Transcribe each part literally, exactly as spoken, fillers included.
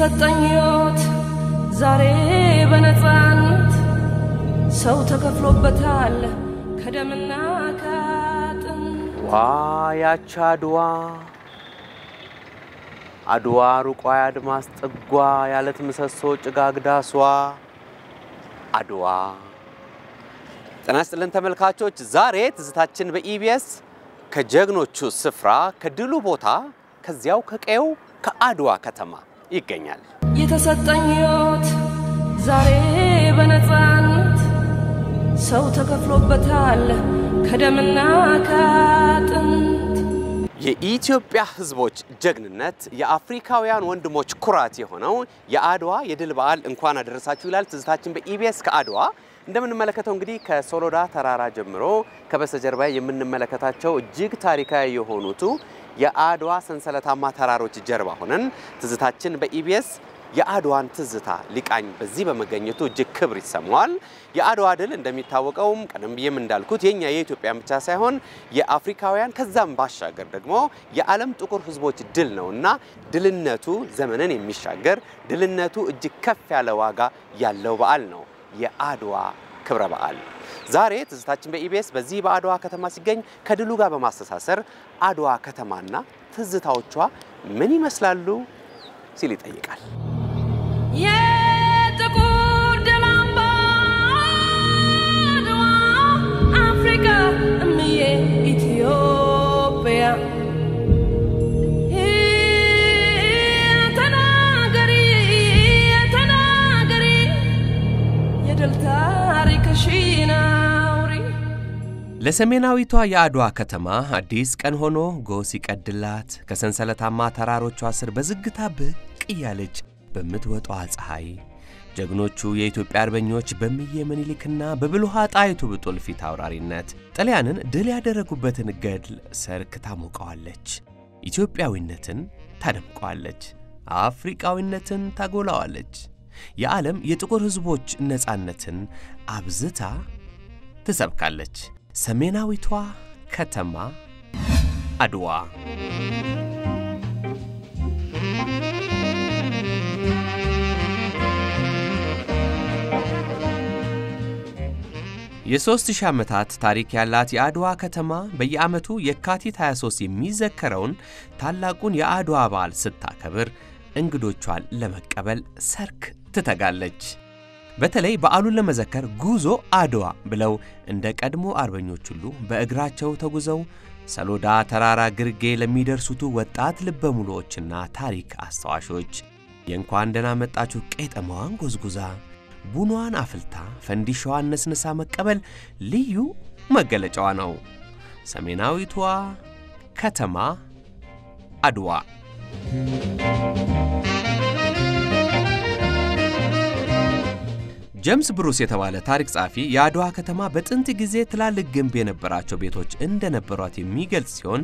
ستنيوت زاري بنتانت صوتك فلوبتال كدمنا كاتن وا يا ادوا ادوا روقوا يا ادماس طغوا يالت مسسو ጭጋግዳስዋ ادوا ተናስተልን ተመልካቾች ዛሬ ትዝታችን በኢቢኤስ ከጀግኖቹ ስፍራ ከድሉ ቦታ ከዚያው ከቀዩ ከአድዋ ከተማ ይገኛል የተሰጠኝት ዛሬ በነፃነት ሰው ተከፍሎበታል ከደምና ከአጥንት የኢትዮጵያ ህዝቦች ጀግንነት የአፍሪካውያን ወንድሞች ኩራት የሆነው የአድዋ የድል በዓል እንኳን አደረሳችሁ ይላል ትዝታችን በኢቢኤስ ከአድዋ እንደምንመለከተው እንግዲህ ከሶሎዳ ተራራ ጀምሮ ከበስተጀርባ የምንመለከታቸው እጅግ ታሪካዊ የሆኑት የአድዋ ሰንሰለታማ ተራሮች ጀርባ ሆነን ትዝታችን በኢቢኤስ የአድዋን ትዝታ ሊቃኝ በዚህ በመገኘቱ እጅግ ክብር ይሰማዋል የአድዋ ድል እንደሚታወቀው ቀደም ብዬም እንዳልኩት የኛ የኢትዮጵያ ብቻ ሳይሆን የአፍሪካውያን ከዛም ባሻገር ደግሞ የዓለም ጥቁር ህዝቦች ድል ነውና ድልነቱ ዘመንን የሚሻገር ድልነቱ እጅግ ከፍ ያለ ዋጋ ያለው በዓል ነው የአድዋ ክብረ በዓል ዛሬ ትዝታችን በኢቢኤስ በዚህ በአድዋ ከተማ ሲገኝ ከድሉ ጋር በማስተሳሰር አድዋ ከተማና ትዝታዎቿ ምን ይመስላሉ ሲል ይጠይቃል የጥቁር ደማምባ አድዋ አፍሪካ እምዬ ኢትዮጵያ ለሰሜናዊቷ የአድዋ ከተማ አዲስ ቀን ሆኖ ጎስ ይቀድላት ከሰንሰለታማ ተራሮቿ ስር በዝግታ ብቅ ያለች በመትወጣው ፀሐይ ጀግኖቹ የኢትዮጵያ አርበኞች በሚየመንሊክና በብሉሃ ጣይቱ ብጦል ፊት አውራሪነት ጣሊያንን ድል ያደረጉበትን ገድል ሰርክ ታሞቀዋለች ኢትዮጵያዊነትን ታደምቀዋለች አፍሪካዊነትን ታጎላዋለች የዓለም የጥቁር ህዝቦች ነፃነትን አብዝታ ተሰብካለች ሰሜናዊቷ ከተማ አድዋ የ3000 ዓመታት ታሪክ ያላት የአድዋ ከተማ በየዓመቱ የካቲት ሃያ ሶስት የሚዘከረውን ታላቁን የአድዋ በዓል ስታከብር እንግዶቿን ለመቀበል ሰርክ ተተጋለች በተለይ በዓሉን ለመዘከር ጉዞ አድዋ ብለው እንደ ቀድሞ አርበኞች ሁሉ በእግራቸው ተጉዘው ሰሎዳ ተራራ ግርጌ ለሚደርሱት ወጣት ልበሙሎችና ታሪክ አስተዋሾች የእንኳን ደህና መጣችሁ ቄጠማዋን ጉዝጉዛ ቡኗን አፍልታ ፈንዲሻዋን ነስነሳ መቀበል ልዩ መገለጫዋ ነው ሰሜናዊቷ ከተማ አድዋ ጀምስ ብሩስ የተባለ ታሪክ ጻፊ ያድዋ ከተማ በጥንት ጊዜ ትላልቅ ግንብ የነበራቸው ቤቶች እንደነበሯት የሚገልጽ ሲሆን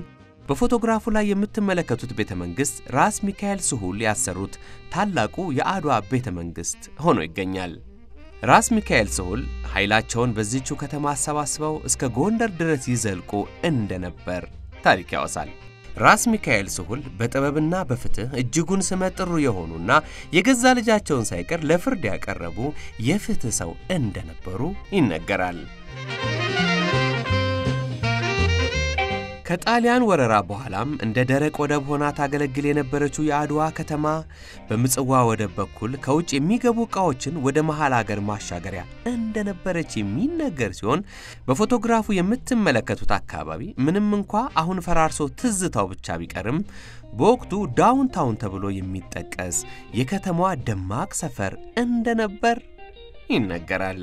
በፎቶግራፉ ላይ የምትመለከቱት ቤተመንግስት ራስ ሚካኤል ስሁል ያሰሩት ታላቁ ያድዋ ቤተመንግስት ሆኖ ይገኛል። ራስ ሚካኤል ስሁል ኃይላቸውን በዚህቹ ከተማ አሰባስበው እስከ ጎንደር ድረስ ይዘልቁ እንደነበር ታሪክ ያወሳል። ራስ ሚካኤል ስሁል በጥበብና በፍትህ እጅጉን ስመጥሩ የሆኑና የገዛ ልጃቸውን ሳይቀር ለፍርድ ያቀረቡ የፍትህ ሰው እንደነበሩ ይነገራል። ከጣሊያን ወረራ በኋላም እንደ ደረቅ ወደብ ሆና ታገለግል የነበረችው የአድዋ ከተማ በመጽዋ ወደብ በኩል ከውጭ የሚገቡ ዕቃዎችን ወደ መሃል ሀገር ማሻገሪያ እንደነበረች የሚነገር ሲሆን በፎቶግራፉ የምትመለከቱት አካባቢ ምንም እንኳን አሁን ፈራርሶ ትዝታው ብቻ ቢቀርም በወቅቱ ዳውንታውን ተብሎ የሚጠቀስ የከተማዋ ደማቅ ሰፈር እንደነበር ይነገራል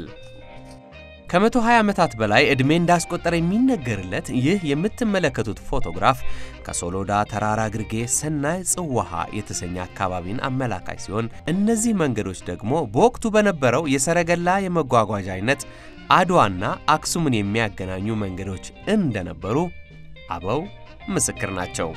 ከመቶ ሃያ ዓመታት በላይ እድሜ እንዳስቆጠረ የሚነገርለት ይህ የምትመለከቱት ፎቶግራፍ ከሶሎዳ ተራራ ግርጌ ሰናይ ጽዋሃ የተሰኘ አካባቢን አመላካይ ሲሆን እነዚህ መንገዶች ደግሞ በወቅቱ በነበረው የሰረገላ የመጓጓዣ አይነት አድዋና አክሱምን የሚያገናኙ መንገዶች እንደነበሩ አበው ምስክር ናቸው።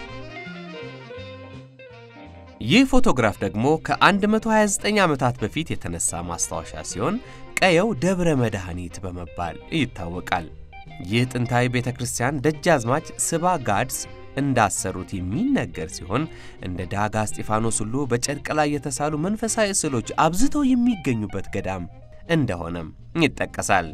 ይህ ፎቶግራፍ ደግሞ ከ129 ዓመታት በፊት የተነሳ ማስታወሻ ሲሆን ቀየው ደብረ መድኃኒት በመባል ይታወቃል። ይህ ጥንታዊ ቤተክርስቲያን ደጃዝማች ስባ ጋድስ እንዳሰሩት የሚነገር ሲሆን እንደ ዳጋ እስጢፋኖስ ሁሉ በጨርቅ ላይ የተሳሉ መንፈሳዊ ስዕሎች አብዝተው የሚገኙበት ገዳም እንደሆነም ይጠቀሳል።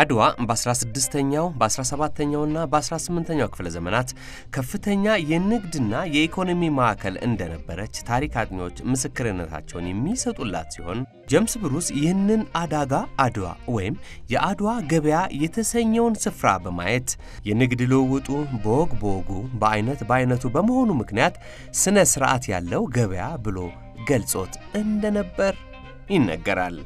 አድዋ በ16ኛው በ17ኛውና በ18ኛው ክፍለ ዘመናት ከፍተኛ የንግድና የኢኮኖሚ ማዕከል እንደነበረች ታሪክ አጥኚዎች ምስክርነታቸውን የሚሰጡላት ሲሆን ጄምስ ብሩስ ይህንን አዳጋ አድዋ ወይም የአድዋ ገበያ የተሰኘውን ስፍራ በማየት የንግድ ልውውጡ ቦግ ቦጉ በአይነት በአይነቱ በመሆኑ ምክንያት ስነ ስርዓት ያለው ገበያ ብሎ ገልጾት እንደነበር ይነገራል።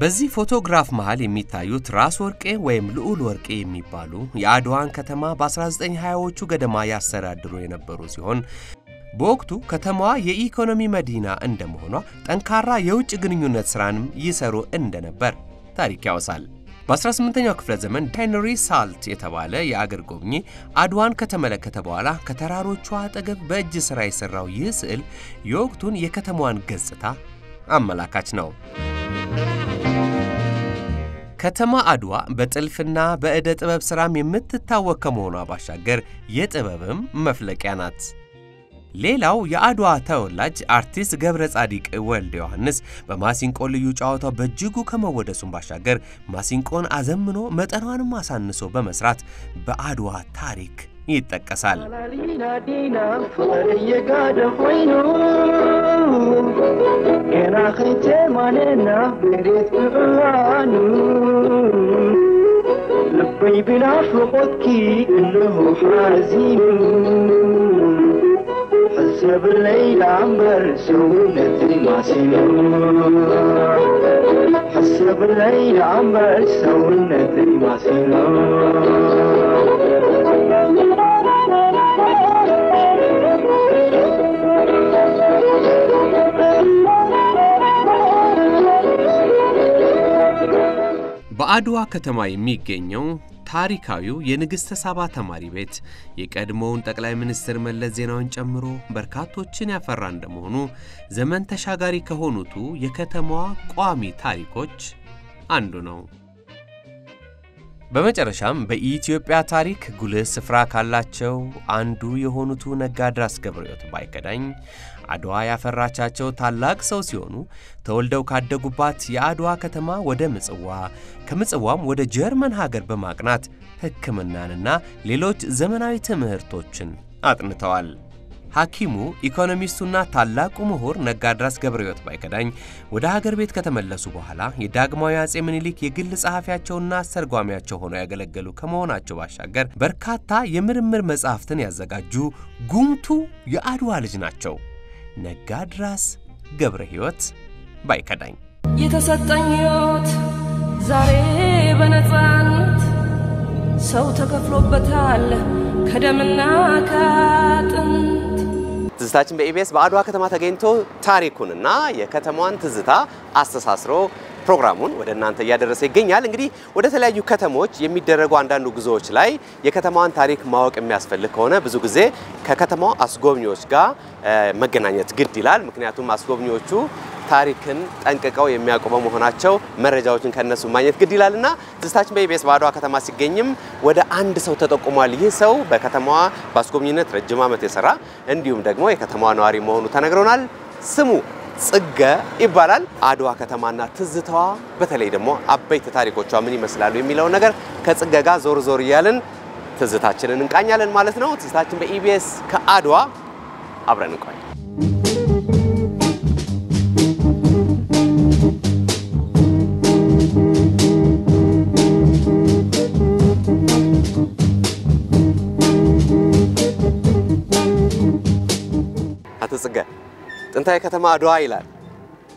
በዚህ ፎቶግራፍ መሃል የሚታዩት ራስ ወርቄ ወይም ልዑል ወርቄ የሚባሉ የአድዋን ከተማ በ1920ዎቹ ገደማ ያስተዳድሩ የነበሩ ሲሆን በወቅቱ ከተማዋ የኢኮኖሚ መዲና እንደመሆኗ ጠንካራ የውጭ ግንኙነት ስራንም ይሰሩ እንደነበር ታሪክ ያወሳል። በ18ኛው ክፍለ ዘመን ሄንሪ ሳልት የተባለ የአገር ጎብኚ አድዋን ከተመለከተ በኋላ ከተራሮቹ አጠገብ በእጅ ስራ ይሰራው ይህ ስዕል የወቅቱን የከተማዋን ገጽታ አመላካች ነው። ከተማ አድዋ በጥልፍና በእደ ጥበብ ስራም የምትታወቅ ከመሆኗ ባሻገር የጥበብም መፍለቂያ ናት። ሌላው የአድዋ ተወላጅ አርቲስት ገብረ ጻዲቅ ወልደ ዮሐንስ በማሲንቆ ልዩ ጫዋታው በእጅጉ ከመወደሱም ባሻገር ማሲንቆን አዘምኖ መጠኗንም አሳንሶ በመስራት በአድዋ ታሪክ ይተቀሳል። በአድዋ ከተማ የሚገኘው ታሪካዊው የንግስተ ሳባ ተማሪ ቤት የቀድሞውን ጠቅላይ ሚኒስትር መለስ ዜናዊን ጨምሮ በርካቶችን ያፈራ እንደመሆኑ ዘመን ተሻጋሪ ከሆኑት የከተማዋ ቋሚ ታሪኮች አንዱ ነው። በመጨረሻም በኢትዮጵያ ታሪክ ጉልህ ስፍራ ካላቸው አንዱ የሆኑት ነጋድራስ ገብረሕይወት ባይከዳኝ አድዋ ያፈራቻቸው ታላቅ ሰው ሲሆኑ ተወልደው ካደጉባት የአድዋ ከተማ ወደ ምጽዋ ከምጽዋም ወደ ጀርመን ሀገር በማቅናት ህክምናንና ሌሎች ዘመናዊ ትምህርቶችን አጥንተዋል። ሐኪሙ ኢኮኖሚስቱና ታላቁ ምሁር ነጋድራስ ገብረሕይወት ባይከዳኝ ወደ ሀገር ቤት ከተመለሱ በኋላ የዳግማዊ አጼ ምኒልክ የግል ጸሐፊያቸውና አስተርጓሚያቸው ሆነው ያገለገሉ ከመሆናቸው ባሻገር በርካታ የምርምር መጻሕፍትን ያዘጋጁ ጉምቱ የአድዋ ልጅ ናቸው። ነጋድራስ ገብረሕይወት ባይከዳኝ የተሰጠኝ ህይወት ዛሬ በነጻነት ሰው ተከፍሎበታል ከደምና ካጥንት። ትዝታችን በኢቢኤስ በአድዋ ከተማ ተገኝቶ ታሪኩንና የከተማዋን ትዝታ አስተሳስሮ ፕሮግራሙን ወደናንተ ያደረሰ ይገኛል። እንግዲህ ወደ ተለያዩ ከተሞች የሚደረጉ አንዳንዱ ጉዞዎች ላይ የከተማዋን ታሪክ ማወቅ የሚያስፈልግ ከሆነ ብዙ ጊዜ ከከተማው አስጎብኚዎች ጋር መገናኘት ግድ ይላል። ምክንያቱም አስጎብኚዎቹ ታሪክን ጠንቅቀው የሚያውቁ በመሆናቸው መረጃዎችን ከነሱ ማግኘት ግድ ይላልና ትዝታችን በኢቢኤስ በአድዋ ከተማ ሲገኝም ወደ አንድ ሰው ተጠቁሟል። ይህ ሰው በከተማዋ በአስጎብኚነት ረጅም ዓመት የሰራ እንዲሁም ደግሞ የከተማዋ ነዋሪ መሆኑ ተነግሮናል። ስሙ ጽጋ ይባላል። አድዋ ከተማና ትዝታዋ በተለይ ደግሞ አበይት ታሪኮቿ ምን ይመስላሉ የሚለው ነገር ከጽጋ ጋር ዞር ዞር ይያልን ትዝታችንን እንቃኛለን ማለት ነው። ትዝታችን በኢቢኤስ ከአድዋ አብረን እንቆይ። አቶ ጽጋ ጥንታዊ ከተማ አድዋ ይላል።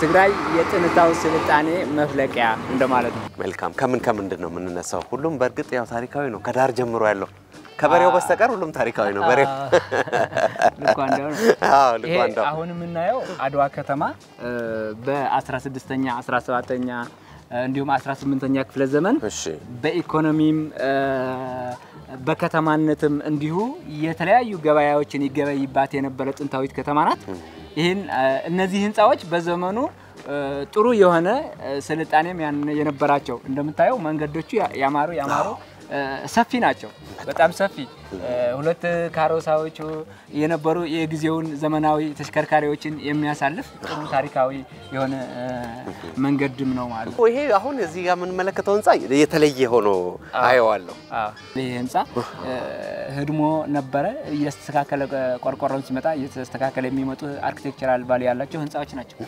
ትግራይ የጥንታው ስልጣኔ መፍለቂያ እንደማለት ነው። መልካም ከምን ከምን እንደሆነ ምን እናሳው ሁሉም በርግጥ ያው ታሪካዊ ነው ከዳር ጀምሮ ያለው ከበሬው በስተቀር ሁሉም ታሪካዊ ነው በሬው ልኳን ነው። አዎ ልኳን ነው። አሁን ምን እናየው አድዋ ከተማ በ16ኛ አስራ ሰባተኛ እንዲሁም አስራ ስምንተኛ ክፍለ ዘመን በኢኮኖሚም በከተማነትም እንዲሁ የተለያዩ ገበያዎችን ይገበይባት የነበረ ጥንታዊት ከተማ ናት። ይሄን እነዚህ ህንጻዎች በዘመኑ ጥሩ የሆነ ስልጣኔም የነበራቸው እንደምታየው መንገዶቹ ያማሩ ያማሩ ሰፊ ናቸው በጣም ሰፊ ሁለት ካሮሳዎቹ የነበሩ የጊዜውን ዘመናዊ ተሽከርካሪዎችን የሚያሳልፍ ጥሩ ታሪካዊ የሆነ መንገድም ነው ማለት ነው። ይሄ አሁን እዚህ ጋር ምን መለከተው ህንጻ የተለየ ሆኖ አይዋለው። አዎ ይሄ ህንጻ ህድሞ ነበር እየስተካከለ ቆርቆሮን ሲመጣ እየተስተካከለ የሚመጡ አርኪቴክቸራል ቫሊ ያላቸው ህንጻዎች ናቸው።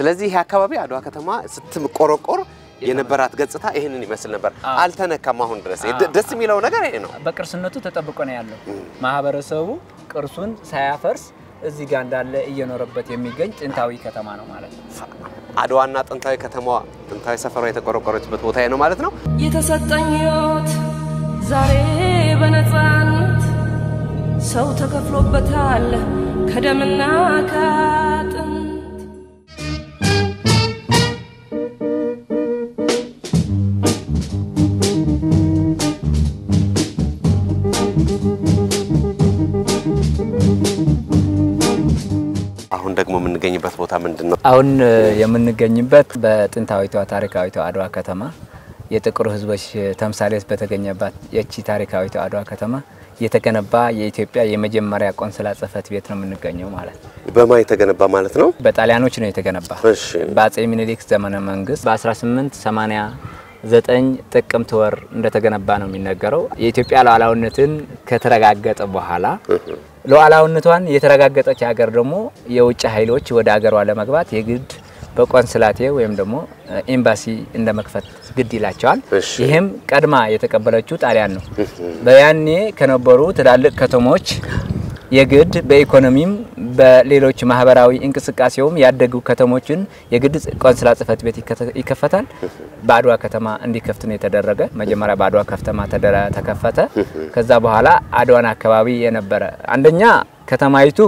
ስለዚህ ይሄ አካባቢ አድዋ ከተማ ስትቆረቆር የነበራት ገጽታ ይሄንን ይመስል ነበር አልተነካም። አሁን ድረስ ደስ የሚለው ነገር ይሄ ነው በቅርስነቱ ተጠብቆ ነው ያለው። ማህበረሰቡ ቅርሱን ሳያፈርስ እዚህ ጋር እንዳለ እየኖርበት የሚገኝ ጥንታዊ ከተማ ነው ማለት ነው። አድዋና ጥንታዊ ከተማዋ ጥንታዊ ሰፈሯ የተቆረቆረችበት ቦታ ነው ማለት ነው። የተሰጠኝት ዛሬ በነጻነት ሰው ተከፍሎበታል ከደምና ካጥን ገኝበት ቦታ ምንድነው? አሁን የምንገኝበት በጥንታዊቷ ታሪካዊቷ አድዋ ከተማ የጥቁር ህዝቦች ተምሳሌት በተገኘባት የቺ ታሪካዊቷ አድዋ ከተማ የተገነባ የኢትዮጵያ የመጀመሪያ ቆንስላ ጽፈት ቤት ነው የምንገኘው ማለት ነው። በማይ ተገነባ ማለት ነው በጣሊያኖች ነው የተገነባ። እሺ በአጼ ሚኒሊክ ዘመነ መንግስት በ1889 ጥቅምት ወር እንደተገነባ ነው የሚነገረው። የኢትዮጵያ ሉዓላዊነትን ከተረጋገጠ በኋላ ሉዓላዊነቷን የተረጋገጠች ሀገር ደሞ የውጭ ኃይሎች ወደ ሀገሯ ለመግባት የግድ በቆንስላቴ ወይም ደሞ ኤምባሲ እንደመክፈት ግድ ይላቸዋል። ይሄም ቀድማ የተቀበለችው ጣሊያን ነው። በያኔ ከነበሩ ትላልቅ ከተሞች የግድ በኢኮኖሚም በሌሎች ማህበራዊ እንቅስቃሴውም ያደጉ ከተሞችን የግድ ቆንስላ ጽፈት ቤት ይከፈታል። ባድዋ ከተማ እንዲከፍት ነው የተደረገ። መጀመሪያ ባድዋ ከተማ ተከፈተ። ከዛ በኋላ አድዋን አካባቢ የነበረ አንደኛ ከተማይቱ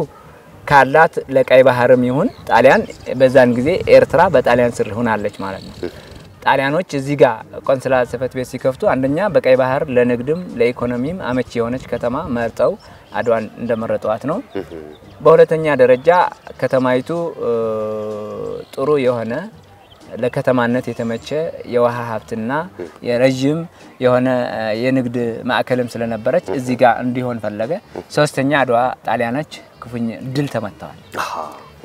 ካላት ለቀይ ባህርም ይሁን ጣሊያን በዛን ጊዜ ኤርትራ በጣሊያን ስር ሆናለች ማለት ነው። ጣሊያኖች እዚህ ጋር ቆንስላ ጽፈት ቤት ሲከፍቱ አንደኛ በቀይ ባህር ለንግድም ለኢኮኖሚም አመቺ የሆነች ከተማ መርጠው አድዋን እንደመረጧት ነው። በሁለተኛ ደረጃ ከተማይቱ ጥሩ የሆነ ለከተማነት የተመቸ የውሃ ሀብትና የረጅም የሆነ የንግድ ማዕከልም ስለነበረች እዚህ ጋር እንዲሆን ፈለገ። ሶስተኛ አድዋ ጣሊያኖች ክፉኛ ድል ተመተዋል።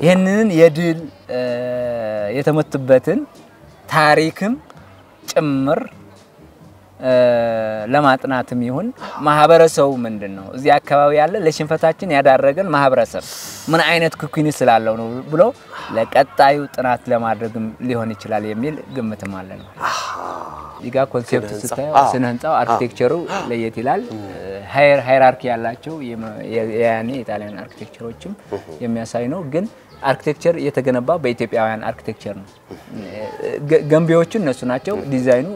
ይሄንን የድል የተመተበትን ታሪክም ጭምር ለማጥናትም ይሁን ማህበረሰቡ ምንድነው እዚህ አካባቢ ያለ ለሽንፈታችን ያዳረገን ማህበረሰብ ምን አይነት ኩኩኒ ስላለው ነው ብሎ ለቀጣዩ ጥናት ለማድረግም ሊሆን ይችላል የሚል ግምትም አለ ነው። ይጋ ኮንሴፕት ስታየው ስነ ህንጻው አርኪቴክቸሩ ለየት ይላል። ሃየር ሃይራርኪ ያላቸው ያኔ ኢጣሊያን አርኪቴክቸሮችም የሚያሳይ ነው። ግን አርኪቴክቸር የተገነባ በኢትዮጵያውያን አርኪቴክቸር ነው። ገንቢዎቹ እነሱ ናቸው። ዲዛይኑ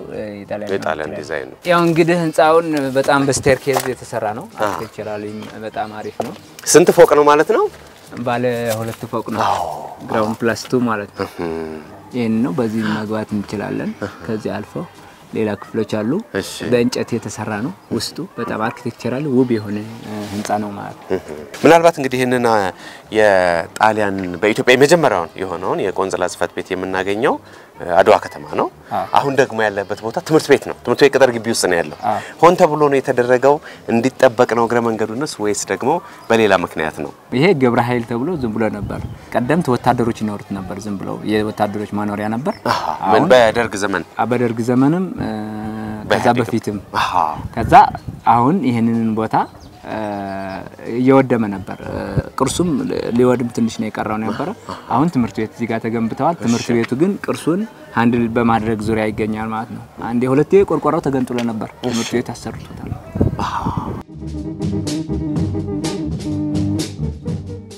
ኢጣሊያን ዲዛይን ነው። ያው እንግዲህ ህንጻውን በጣም በስቴርኬዝ የተሰራ ነው። አርኪቴክቸራሊ በጣም አሪፍ ነው። ስንት ፎቅ ነው ማለት ነው? ባለ ሁለት ፎቅ ነው። ግራውንድ ፕላስ ሁለት ማለት ነው። ይሄን ነው በዚህ ማግባት እንችላለን። ከዚህ አልፎ ሌላ ክፍሎች አሉ። በእንጨት የተሰራ ነው። ውስጡ በጣም አርኪቴክቸራል ውብ የሆነ ህንጻ ነው ማለት ነው። ምናልባት እንግዲህ ይሄንን የጣሊያን በኢትዮጵያ የመጀመሪያው የሆነውን የቆንስላ ጽፈት ቤት የምናገኘው አድዋ ከተማ ነው። አሁን ደግሞ ያለበት ቦታ ትምህርት ቤት ነው። ትምህርት ቤት ቀጠር ግቢ ውስጥ ነው ያለው። ሆን ተብሎ ነው የተደረገው እንዲጠበቅ ነው ግረ መንገዱንስ ወይስ ደግሞ በሌላ ምክንያት ነው? ይሄ ግብረ ኃይል ተብሎ ዝም ብሎ ነበር። ቀደምት ወታደሮች ይኖርት ነበር ዝም ብሎ የወታደሮች ማኖሪያ ነበር። አሁን በደርግ ዘመን በደርግ ዘመንም كذا بفيتم. كذا عون يهنن بوتا يود من نبر كرسوم ليود بتنش نيك أراون نبر عون تمرتويت زي كاتا جنب توات تمرتويتو جن كرسون هندل بمارك زوري جنيان معتنا عندي هولتيه كور كورات جن طول نبر تمرتويت هسر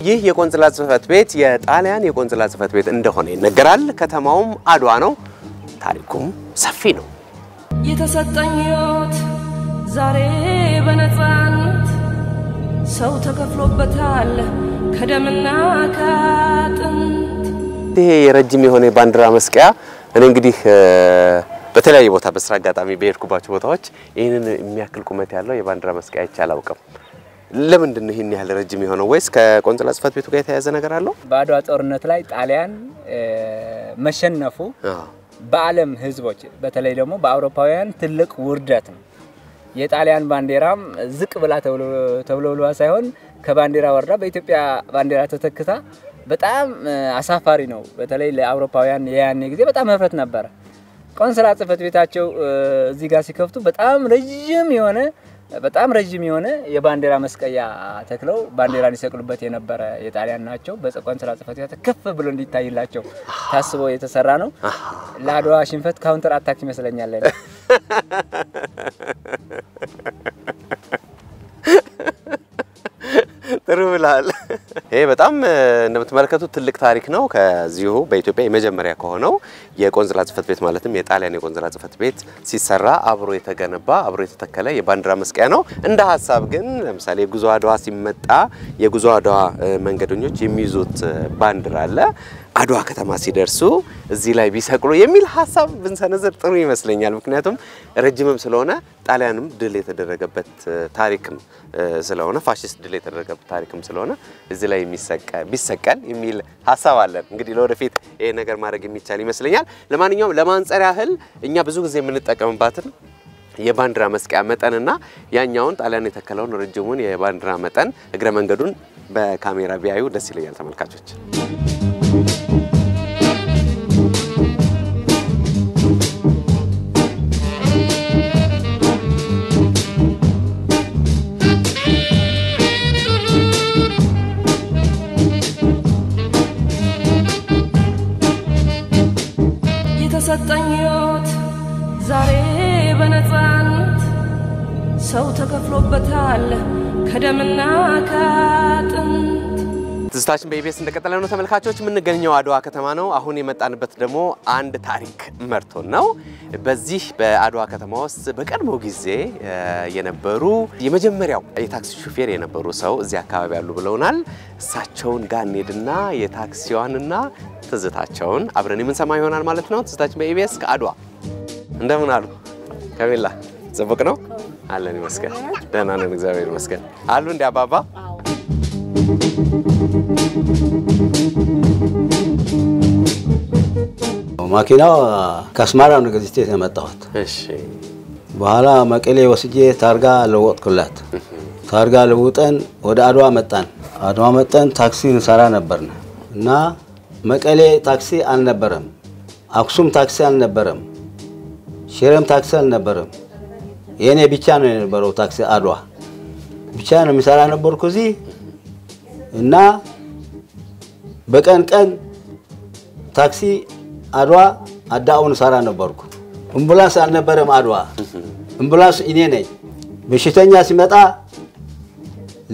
ይህ የኮንስላት ጽፈት ቤት የጣሊያን የኮንስላት ጽፈት ቤት እንደሆነ ይነገራል ከተማውም አድዋ ነው ታሪኩም ሰፊ ነው የተሰጠኝት ዛሬ በነጻነት ሰው ተከፍሎበታል ከደምና ከአጥንት ይሄ ረጅም የሆነ ባንዲራ መስቀያ እኔ እንግዲህ በተለያየ ቦታ በስራ አጋጣሚ በየርኩባቸው ቦታዎች ይሄንን የሚያክል ቁመት ያለው የባንዲራ መስቀያ ይቻላልውቀም لمن دنه هني على رجيمي هنا ويس ككونسل أسفات بيتو كيت هذا نجار الله بعد واتقرن تلاي تعلان مشن نفو بعلم هزبوج بتلاي دمو بأوروبايان تلك ورداتهم يتعلان بانديرام زك بلا تولو تولو لواسهون كبانديرا وردا بيتبيا بانديرا تتكتا بتأم عسافرينو بتلاي لأوروبايان يعني كذي بتأم هفرت نبرة كونسل أسفات بيتاچو زيجاسي كفتو بتأم رجيمي هنا በጣም ረጅም የሆነ የባንዲራ መስቀያ ተክለው ባንዲራን ይሰቅሉበት የነበረ የጣሊያን ናቸው በቆንስላ ጽፈት ያተ ከፍ ብሎ እንዲታይላቸው ታስቦ የተሰራ ነው ለአድዋ ሽንፈት ካውንተር አታክ ይመስለኛል አይደል ተሩላል ይሄ በጣም እንደምትመለከቱ ትልቅ ታሪክ ነው ከዚሁ በኢትዮጵያ የመጀመሪያ ከሆነው የቆንስላ ጽፈት ቤት ማለትም የጣሊያን የቆንስላ ጽፈት ቤት ሲሰራ አብሮ የተገነባ አብሮ የተተከለ የባንዲራ መስቀያ ነው እንደ ሐሳብ ግን ለምሳሌ የጉዞ አድዋ ሲመጣ የጉዞ አድዋ መንገደኞች የሚይዙት ባንዲራ አለ አድዋ ከተማ ሲደርሱ እዚህ ላይ ቢሰቅሉ የሚል ሐሳብ ብንሰነዘር ጥሩ ይመስለኛል ምክንያቱም ረጅምም ስለሆነ ጣሊያንም ድል የተደረገበት ታሪክም ስለሆነ ፋሺስት ድል የተደረገበት ታሪክም ስለሆነ እዚህ ላይ የሚሰቀ ቢሰቀል የሚል ሐሳብ አለ እንግዲህ ለወደፊት ይሄ ነገር ማድረግ የሚቻል ይመስለኛል ለማንኛውም ለማንጸር ያህል እኛ ብዙ ጊዜ የምንጠቀምባትን የባንዲራ መስቀያ መጠንና ያኛውን ጣሊያን የተከለውን ረጅሙን የባንዲራ መጠን እግረ መንገዱን በካሜራ ቢያዩ ደስ ይላል ተመልካቾች ሰጠኝት ዛሬ በነጻነት ሰው ተከፍሎበታል ከደምና ከአጥንት ትዝታችን በኢቢኤስ እንደቀጠለ ነው ተመልካቾች ምንገኘው አድዋ ከተማ ነው አሁን የመጣንበት ደግሞ አንድ ታሪክ መርቶን ነው በዚህ በአድዋ ከተማ ውስጥ በቀድሞ ጊዜ የነበሩ የመጀመሪያው የታክሲ ሹፌር የነበሩ ሰው እዚህ አካባቢ ያሉ ብለውናል እሳቸውን ጋር ነድና የታክሲዋንና ትዝታቸውን አብረን የምንሰማ ይሆናል ማለት ነው ትዝታችን በኢቢኤስ ከአድዋ እንደምን አሉ ካሜላ ዘበቅ ነው አለን ይመስገን ደህና ነን እግዚአብሔር ይመስገን አሉ እንደ አባባ ማኪናው ካስማራ ነው ገዝቼ ተመጣሁት እሺ በኋላ መቀሌ ወስጄ ታርጋ ለወጥኩላት ታርጋ ለውጠን ወደ አድዋ መጣን አድዋ መጣን ታክሲ እንሰራ ነበርና እና መቀሌ ታክሲ አልነበረም አክሱም ታክሲ አልነበረም ሽረም ታክሲ አልነበረም የኔ ብቻ ነው የነበረው ታክሲ አድዋ ብቻ ነው ምሳራ ነበርኩ እዚ እና በቀን ቀን ታክሲ አድዋ አዳውን ሰራ ነበርኩ አምቡላንስ አልነበረም አድዋ አምቡላንስ እኔ ነኝ በሽተኛ ሲመጣ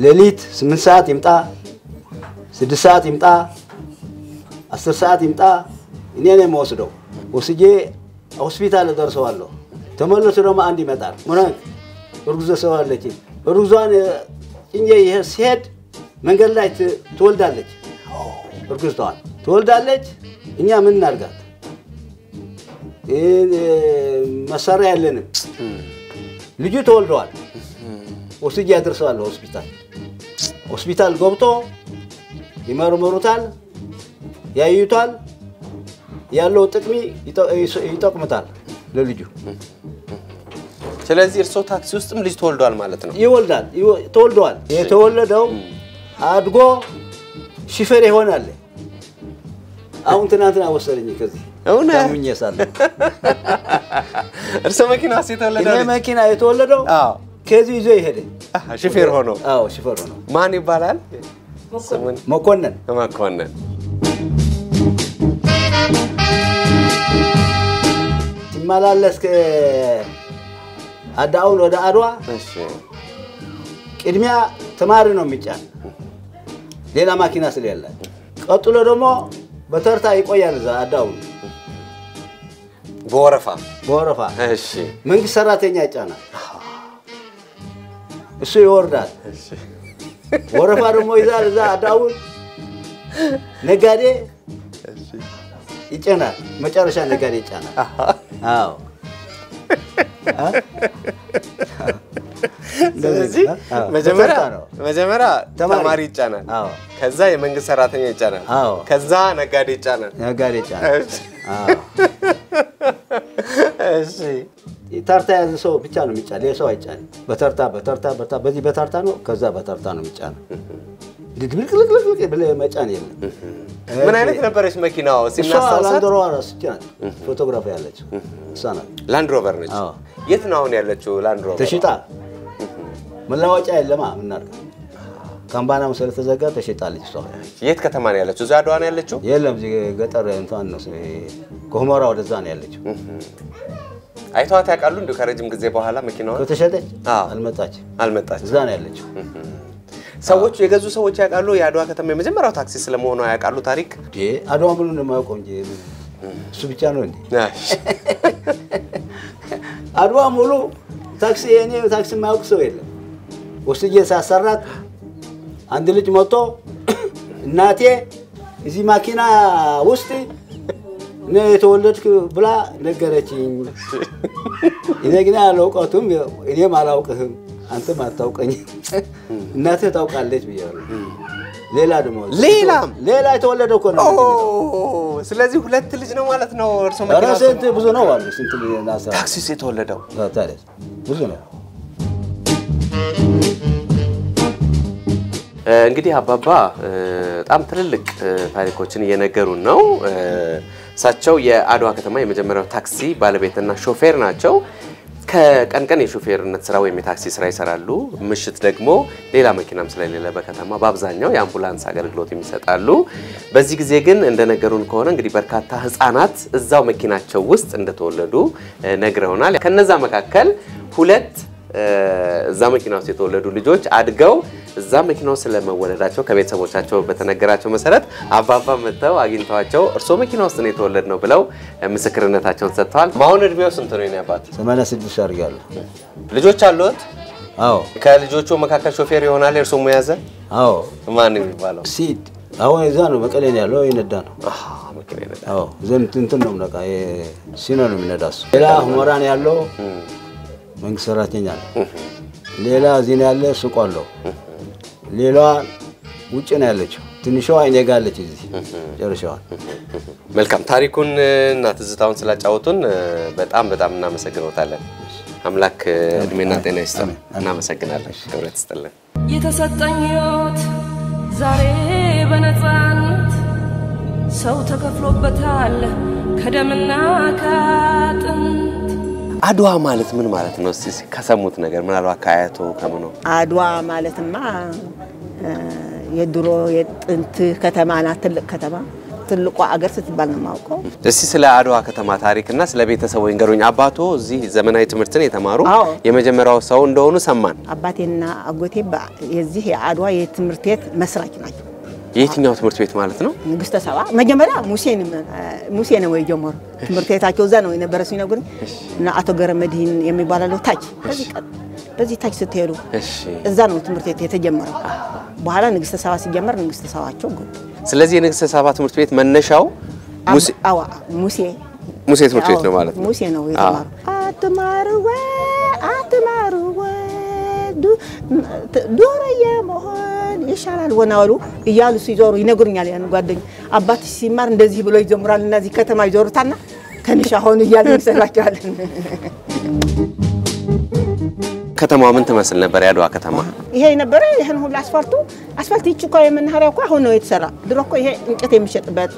ለሊት ስምንት ሰዓት ይምጣ ስድስት ሰዓት ይምጣ አስር ሰዓት ይምጣ እኔ ነኝ የምወስደው ወስጄ ሆስፒታል ደርሰዋለሁ ተመለሱ ደግሞ አንድ ይመጣል ምናን እርጉዝ ሰው አለች እርጉዟን እንጂ ይሄ ሲሄድ መንገድ ላይ ትወልዳለች እርጉዝ ታዋል ትወልዳለች እኛ ምን እናርጋት እ መሰራ ያለንም ልጅ ተወልዷል ወስጄ ያደርሰዋለሁ ሆስፒታል ሆስፒታል ገብቶ ይመረመሩታል ያዩታል ያለው ጥቅሚ ይጠቅምታል ለልጁ ስለዚህ እርሶ ታክሲ ውስጥም ልጅ ተወልዷል ማለት ነው ይወልዳል ተወልዷል የተወለደው አድጎ ሽፈር ይሆናል አሁን ትናንትና ወሰደኝ ከዚህ أونا. كم يسأل؟ أرسمك ناسي تولد. إني ما كنا يتولدوا. آه. كذي يجي هذي. آه شفير هونو. آه شفير هونو. ما نبالال؟ مكونن. مكونن. تمالالس ك أداول ودا أروى. ماشي. كدميا تمارينو ميجان. ليلا ما كنا سلي الله. أتولدوا ما بترتا يكوي هذا أداول. بورفا بورفا هشي منك سراتي نجانا الشيء وردات بورفا رموا إذا إذا داول نجاري يجانا ما ترشان نجاري يجانا آه زوجي مجمرة مجمرة تماري يجانا آه كذا يمنك سراتي نجانا آه كذا نجاري يجانا نجاري يجانا آه أشي ترتا هذا سو بيجانو بيجان ليه سو هيجان بترتا بترتا بترتا بدي بترتا نو كذا بترتا نو بيجان ديت بيرك لك لك لك بلي ما يجان يلا من أنا كنا بريش ماكينة أو سيناس أو لاند روفر أو سجان فوتوغرافي على شو سانا لاند روفر نيجي يتناون على شو لاند روفر تشيتا من لا وجه إلا ما من نارك كم بانا مسألة زكاة تشيتا ليش صار يت كتمان على شو زادوان على شو يلا بزي قطار إنسان نص كهمارا ورزان على شو أيتها هتاك ألون دكارجيم كذبوا هلا مكينون كتشدد آه المتاج المتاج زان على شو سويت شو يجازو سويت هتاك ألو يادوا كتامي مزيم مرا تاكسي سلمونو هتاك ألو تاريك جي أدوا بلون ما يكون جي سبيتشانون ناش أدوا مولو تاكسي يعني تاكسي ما يكسويل وسجى ساسرات عندلي جمتو ناتي إذا ماكينة وستي نتولدك بلا نقرتين إذا كنا لوقاتهم إذا ما لوقهم أنت ما توقعني ناتي توقع ليش بيجون ليلا دموع ليلا ليلا يتولدوا كنا أوه سلازي خلت تلجنوا ولا تنور سمك أنا سنت بزنوا ولا سنت الناس تاكسي سيتولدوا لا تعرف بزنوا እንግዲህ አባባ በጣም ትልልቅ ታሪኮችን እየነገሩን ነው ሳቸው የአድዋ ከተማ የመጀመሪያው ታክሲ ባለቤትና ሾፌር ናቸው ከቀንቀን የሾፌርነት ስራ ወይም የታክሲ ስራ ይሰራሉ ምሽት ደግሞ ሌላ መኪናም ስለሌለ በከተማ በአብዛኛው የአምቡላንስ አገልግሎት የሚሰጣሉ በዚህ ጊዜ ግን እንደነገሩን ከሆነ እንግዲህ በርካታ ህፃናት እዛው መኪናቸው ውስጥ እንደተወለዱ ነግረውናል ከነዛ መካከል ሁለት እዛ መኪናው ሲተወለዱ ልጆች አድገው እዛ መኪናው ስለመወለዳቸው ከቤተሰቦቻቸው በተነገራቸው መሰረት አባባ መተው አግኝተዋቸው እርሶ መኪናው ውስጥ ነው የተወለደው ብለው ምስክርነታቸውን ሰጥተዋል ማሁን እድሜው ስንት ነው የኔ አባት ሰማንያ ስድስት አርጋለ ልጆች አሉት አዎ ከልጆቹ መካከል ሾፌር ይሆናል እርሶ ሙያዘ አዎ ማን ነው ይባላል ሲድ አሁን እዛ ነው መቀሌን ያለው ይነዳ ነው አሃ መቀሌ ይነዳ አዎ ዘንት እንትን ነው ነቃ ሲኖር ነው ይነዳስ ሌላ ሁመራን ያለው منك سراتينيال، ليلا زينالله سكالو، ليلا وجنالتشو، تنشوا عيني قالتشي زي، جرشوا. ملكم تاريكون ناتزتاون سلطة عوتون، بتأم بتأم نامسكنوا تلا، أملاك من ناتنا يستلم، نامسكنا له، كورة يستلم. يتساتنيوت زريب نتفانت، صوتك فلوب بتال، كدمنا كاتن. أدوا مالت من مالت نصيص كسموت نجار من الواقعيته كمنو أدوا مالت ما يدرو ينت كتمانا تل كتما تلقوا أجرت تبان ماوكو نصيص لا أدوا كتما تاريخ الناس لا بيتسوين جرون أباتو زي زمنه تمرتني تمارو يمجمع راو سون دونو سمان أباتنا أقولي بع يزيه أدوا يتمرتيت مسرقنا يتنياو تمرتيت مالتنا نقصت سوا مجمرة موسين موسين ويجمر تمرتيت أكوزانو إن برسونا قرن نا أتوقع مدين يمي بالا لو تاج بزي بزي تاج ستيرو زانو تمرتيت يتجمر بحالا نقصت سوا سجمر نقصت سوا أشوقه سلزي نقصت سوا تمرتيت من نشاو موسي أو موسين موسين تمرتيت نو مالتنا موسين ويجمر أتمارو أتمارو دو دورا يا مه يشعل ونالو يجالس يجور ينقرن عليه أنا قاعدين أبات السمار ندزي بلو يجمر على النازي كتما يجور تنا كان يشحون يجالس يسرقاله كتما من تمسل نبرة دوا كتما هي نبرة هن هو الأسفلتو أسفلت يشكوى من هراقة هو نويت سرا دروكو هي نكتة مشت بات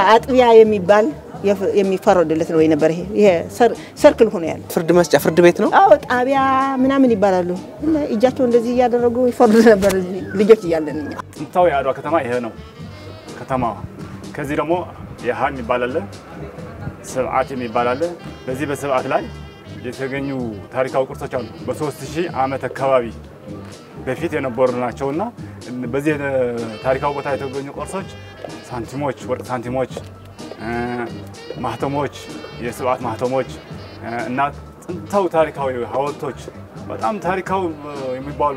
أعتقد يا ميبال يمي فرد اللي تنوين بره يه سر سركل هنا يعني فرد ماس فرد بيتنا أو أبيع من عملي برالو إلا إجتون لذي يا درجو يفردنا برالي لجت يالني متوي على كتما هنا كتما كذي رمو يهان مبالله سبعات مبالله لذي بسبعات لاي يتجنيو تاريخ أو كورس كان بس هو استشي عامة كوابي بفيت أنا بورنا كونا بذي تاريخ أو بتاعي تجنيو كورسج سنتيموج ورد سنتيموج ማህተሞች የስብዓት ማህተሞች እና ጥንታዊ ታሪካዊ ሐውልቶች በጣም ታሪካዊ የሚባሉ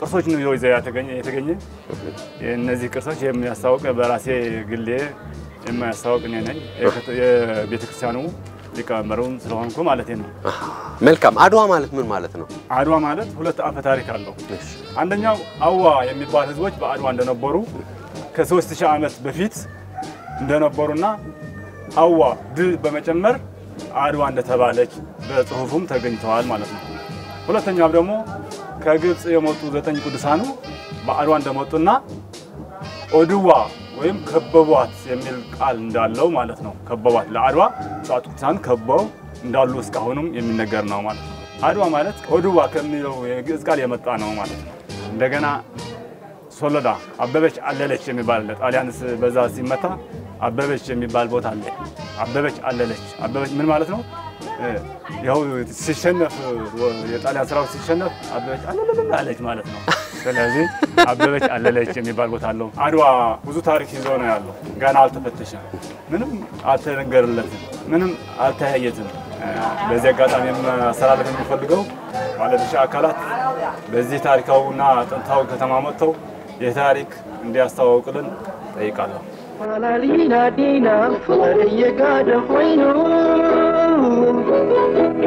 ቅርሶች ነው ይዘው የተገኘ የተገኘ እነዚህ ቅርሶች የሚያሳውቅ በራሴ ግሌ የሚያሳውቅ ነኝ የቤተክርስቲያኑ ሊቀመሩን ስለሆንኩ ማለት ነው መልካም አድዋ ማለት ምን ማለት ነው አድዋ ማለት ሁለት አፈ ታሪክ አለው አንደኛው አዋ የሚባል ህዝቦች በአድዋ እንደነበሩ ከ3000 ዓመት በፊት እንደነበሩና አዋ ድል በመጨመር አድዋ እንደተባለች በጽሁፉም ተገኝቷል ማለት ነው ሁለተኛው ደግሞ ከግብጽ የመጡ ዘጠኝ ቅዱሳኑ በአድዋ እንደመጡና ኦድዋ ወይም ከበቧት የሚል ቃል እንዳለው ማለት ነው ከበቧት ለአድዋ ጻቱ ቅዱሳን ከበው እንዳሉ እስካሁንም የሚነገር ነው ማለት ነው አድዋ ማለት ኦድዋ ከሚለው የግዕዝ ቃል የመጣ ነው ማለት ነው እንደገና ሶለዳ አበበች አለለች የሚባል ለጣሊያንስ በዛ ሲመታ አበበች የሚባል ቦታ አለ አበበች አለለች አበበች ምን ማለት ነው ያው ሲሸነፍ የጣሊያን ስራው ሲሸነፍ አበበች አለለች ማለት ነው ስለዚህ አበበች አለለች የሚባል ቦታ አለው አድዋ ብዙ ታሪክ ይዞ ነው ያለው ገና አልተፈተሸም ምንም አልተነገረለትም ምንም አልተያየትም በዚህ አጋጣሚ ማሰራለፍ የሚፈልገው ባለድርሻ አካላት በዚህ ታሪካውና ጥንታው ከተማመተው የታሪክ እንዲያስተዋውቁልን ጠይቃለሁ አላሊና ዲና ፈረየጋደ ሆይኑ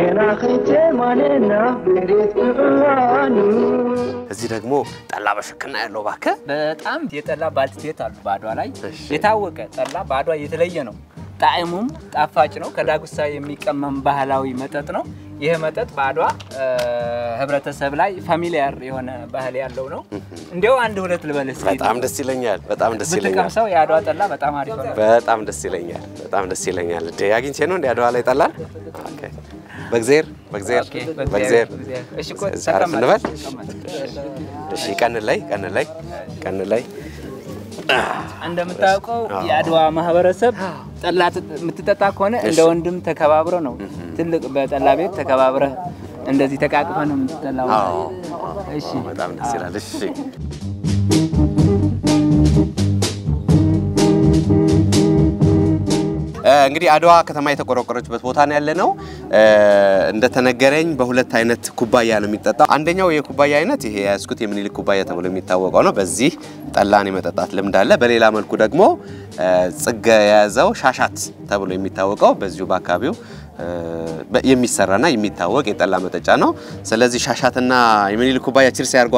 እና ከተማለና ምሬት ብራኑ እዚህ ደግሞ ጠላ በሽክና ያለው ባከ በጣም የጠላ ባልቴት አሉ ባዷ ላይ የታወቀ ጠላ ባዷ የተለየ ነው ጣዕሙም ጣፋጭ ነው ከዳጉሳ የሚቀመም ባህላዊ መጠጥ ነው ይሄ መጠጥ ባዷ ህብረተሰብ ላይ ፋሚሊያር የሆነ ባህል ያለው ነው እንዴው አንድ ሁለት ልበለስ በጣም ደስ ይለኛል በጣም ደስ ይለኛል በጣም ያዷ ጠላ በጣም አሪፍ ነው በጣም ደስ ይለኛል በጣም ደስ ይለኛል ዴ ያግንቼ ነው እንዴ ያዷ ላይ ጠላ ኦኬ በግዜር በግዜር በግዜር እሺ ቆይ ሰላም ነበር እሺ ቀን ላይ ቀን ላይ ቀን ላይ እንደምታውቀው ያዷ ማህበረሰብ ጠላ ምትጠጣ ከሆነ እንደወንድም ተከባብሮ ነው ትልቅ በጠላ ቤት ተከባብረ እንደዚህ ተቃቅፈ ነው ምትጠላው እሺ በጣም ደስ ይላል እሺ እንግዲህ አድዋ ከተማ የተቆረቆረችበት ቦታ ነው ያለነው እንደ ተነገረኝ በሁለት አይነት ኩባያ ነው የሚጠጣው አንደኛው የኩባያ አይነት ይሄ ያስኩት የምንል ኩባያ ተብሎ የሚታወቀው ነው በዚህ ጠላን የመጠጣት ልምድ አለ በሌላ መልኩ ደግሞ ጽገ ያዘው ሻሻት ተብሎ የሚታወቀው በዚሁ ባካቢው የሚሰራና የሚታወቅ የጠላ መጠጫ ነው ስለዚህ ሻሻትና የምንል ኩባያ ቺርስ ያርጓ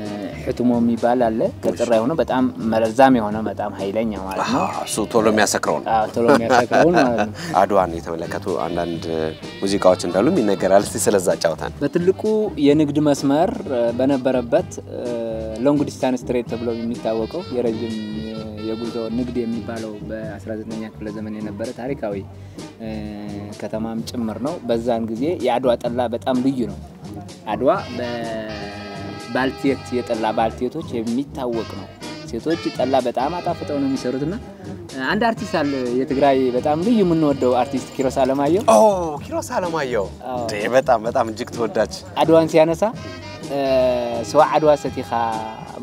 ህትሞም ይባላል ከጥራ የሆነ በጣም መረዛም የሆነ በጣም ኃይለኛ ማለት ነው እሱ ቶሎ የሚያሰክረው አዎ ቶሎ የሚያሰክረው አድዋን የተመለከቱ አንዳንድ ሙዚቃዎች እንዳሉም ይነገራል እስቲ ስለዛ ጫውታን በትልቁ የንግድ መስመር በነበረበት ሎንግ ዲስታንስ ትሬድ ተብሎ የሚታወቀው የረጅም የጉዞ ንግድ የሚባለው በ19ኛ ክፍለ ዘመን የነበረ ታሪካዊ ከተማም ጭምር ነው በዛን ጊዜ ያድዋ ጠላ በጣም ልዩ ነው አድዋ በ ባልቴት የጠላ ባልቴቶች የሚታወቅ ነው ሴቶች ጠላ በጣም አጣፍጠው ነው የሚሰሩትና አንድ አርቲስት አለ የትግራይ በጣም ልዩ የምንወደው አርቲስት ኪሮስ አለማየሁ ኦ ኪሮስ አለማየሁ ዴ በጣም በጣም እጅግ ተወዳጅ አድዋን ሲያነሳ ሰው አድዋ ሰቲኻ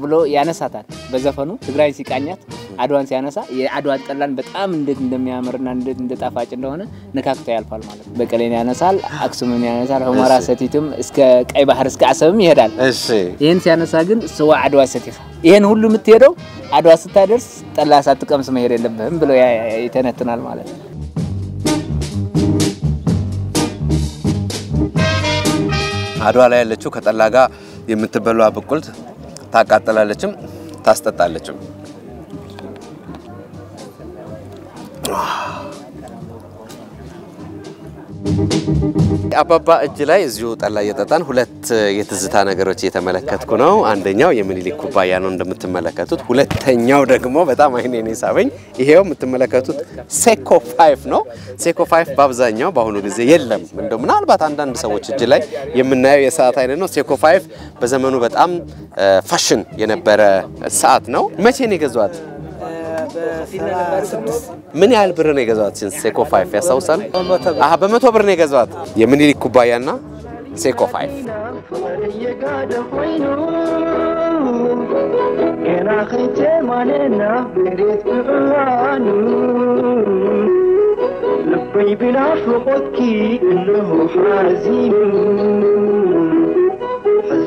ብሎ ያነሳታል በዘፈኑ ትግራይ ሲቃኛት عدوان سيانسا عدوان كلان بتأم ندت ندمي أمرنا ندت ندت أفاجئنا هنا نكحت يا الفال مالك بكلين سيانسا أقسم سيانسا هم راستيتم إسك أي بحر إسك عسام يهرال ين سيانسا جن سوا عدوان ستيخ ين هولو متيرو عدوان ستادرس تلا ساتكم سميرين لبهم بلو يا يتنتنا المالك عدوان لا يلتشو كتلاجا يمتبلو أبكلت تاكاتلا لتشم تاستتلا لتشم أبابا الجلاء زود الله يتطان هلت يتزتان عروتي يتملكت كناو عند نياو يميلي كوبايانون دم تملكتوت هلت نياو دكمو بتاع ما هني نسافين إيهو متملكتوت سيكو فايف نو سيكو فايف بابزا نياو بهونو جزء يللم من دمنا البات عندنا بسويت الجلاء يمنا يساعتين إنه سيكو فايف بزمانو بتأم فاشن ينبر ساعت نو ما تيني جزوات من يعال برني جزات سيكو فايف يا سوسن أها بمن تو برني جزات يمني لي كوبايانا سيكو فايف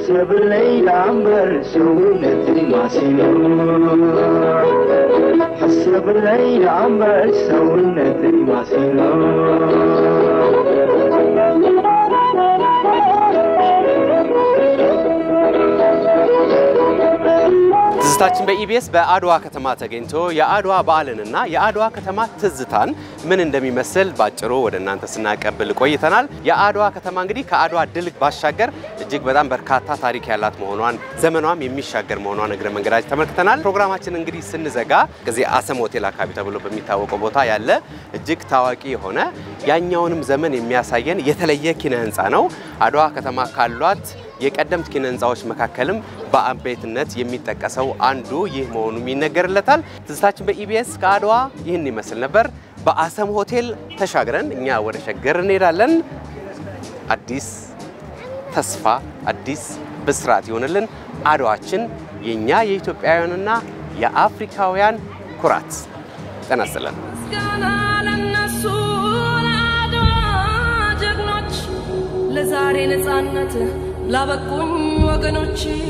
حسب الليل عمر سونتي معسنا حسب الليل عمر سونتي معسنا ትዝታችን በኢቢኤስ በአድዋ ከተማ ተገኝቶ የአድዋ በዓልንና የአድዋ ከተማ ትዝታን ምን እንደሚመስል ባጭሩ ወደናንተ ስናቀብል ቆይተናል። የአድዋ ከተማ እንግዲህ ከአድዋ ድል ባሻገር እጅግ በጣም በርካታ ታሪክ ያላት መሆኗን ዘመኗም የሚሻገር መሆኗን እግረ መንገዳችን ተመልክተናል። ፕሮግራማችን እንግዲህ ስንዘጋ ከዚህ አሰም ሆቴል አካባቢ ተብሎ በሚታወቀው ቦታ ያለ እጅግ ታዋቂ የሆነ ያኛውንም ዘመን የሚያሳየን የተለየ ኪነ ህንጻ ነው። አድዋ ከተማ ካሏት የቀደምት ኪነ ህንጻዎች መካከልም በአምቤትነት የሚጠቀሰው አንዱ ይህ መሆኑን ይነገርለታል። ትዝታችን በኢቢኤስ ከአድዋ ይህን ይመስል ነበር። በአሰም ሆቴል ተሻግረን እኛ ወደ ሸገር እንሄዳለን። አዲስ ተስፋ አዲስ ብስራት ይሆንልን። አድዋችን የኛ የኢትዮጵያውያንና የአፍሪካውያን ኩራት ተናሰለን። ለዛሬ ለጻነት لا بكون وجنوتشي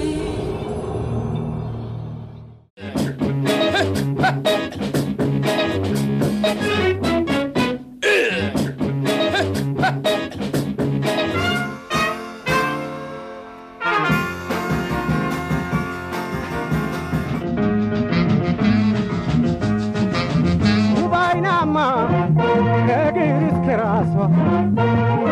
وبينما كجرس كراسة